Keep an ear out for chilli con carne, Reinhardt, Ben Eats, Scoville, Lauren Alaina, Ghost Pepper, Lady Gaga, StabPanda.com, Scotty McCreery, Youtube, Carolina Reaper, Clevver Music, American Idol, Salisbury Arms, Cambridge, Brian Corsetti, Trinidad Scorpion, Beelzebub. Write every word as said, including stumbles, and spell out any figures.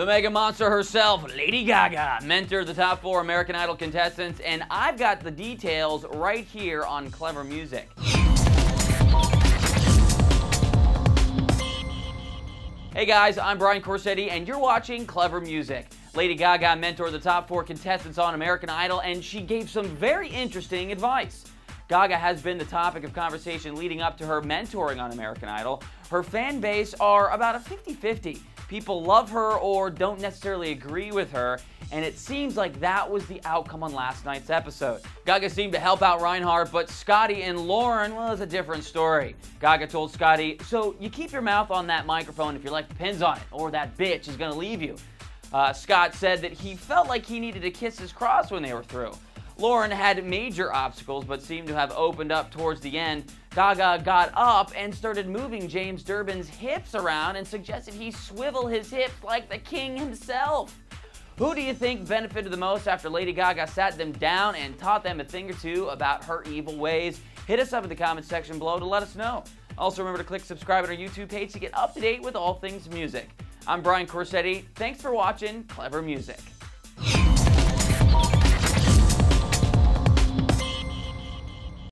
The mega monster herself, Lady Gaga, mentored the top four American Idol contestants, and I've got the details right here on Clevver Music. Hey guys, I'm Brian Corsetti, and you're watching Clevver Music. Lady Gaga mentored the top four contestants on American Idol, and she gave some very interesting advice. Gaga has been the topic of conversation leading up to her mentoring on American Idol. Her fan base are about a fifty fifty. People love her or don't necessarily agree with her, and it seems like that was the outcome on last night's episode. Gaga seemed to help out Reinhardt, but Scotty and Lauren, well, it's a different story. Gaga told Scotty, "So you keep your mouth on that microphone if your life depends on it, or that bitch is gonna leave you." Uh, Scott said that he felt like he needed to kiss his cross when they were through. Lauren had major obstacles, but seemed to have opened up towards the end. Gaga got up and started moving James Durbin's hips around and suggested he swivel his hips like the king himself. Who do you think benefited the most after Lady Gaga sat them down and taught them a thing or two about her evil ways? Hit us up in the comments section below to let us know. Also, remember to click subscribe on our YouTube page to get up to date with all things music. I'm Brian Corsetti. Thanks for watching Clevver Music.